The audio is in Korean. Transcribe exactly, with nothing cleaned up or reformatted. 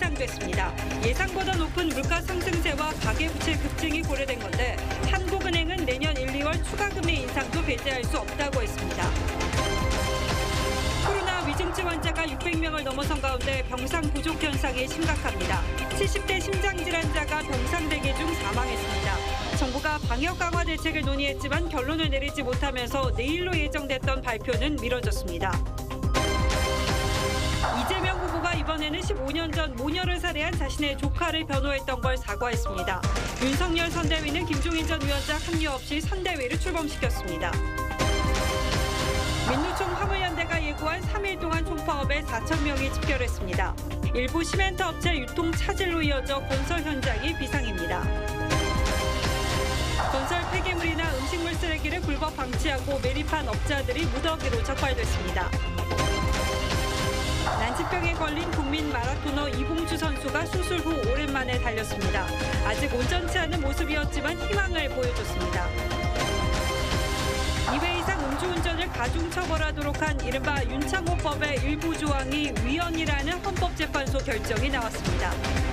인상됐습니다. 예상보다 높은 물가 상승세와 가계부채 급증이 고려된 건데 한국은행은 내년 일, 이월 추가금리 인상도 배제할 수 없다고 했습니다. 코로나 위중증 환자가 육백 명을 넘어선 가운데 병상 부족 현상이 심각합니다. 칠십 대 심장질환자가 병상 네 개 중 사망했습니다. 정부가 방역 강화 대책을 논의했지만 결론을 내리지 못하면서 내일로 예정됐던 발표는 미뤄졌습니다. 이재명 후보가 이번에는 십오 년 전 모녀를 살해한 자신의 조카를 변호했던 걸 사과했습니다. 윤석열 선대위는 김종인 전 위원장 합류 없이 선대위를 출범시켰습니다. 민노총 화물연대가 예고한 삼 일 동안 총파업에 사천 명이 집결했습니다. 일부 시멘트 업체 유통 차질로 이어져 건설 현장이 비상입니다. 건설 폐기물이나 음식물 쓰레기를 불법 방치하고 매립한 업자들이 무더기로 적발됐습니다. 난치병에 걸린 국민 마라토너 이봉주 선수가 수술 후 오랜만에 달렸습니다. 아직 온전치 않은 모습이었지만 희망을 보여줬습니다. 이 회 이상 음주운전을 가중처벌하도록 한 이른바 윤창호법의 일부 조항이 위헌이라는 헌법재판소 결정이 나왔습니다.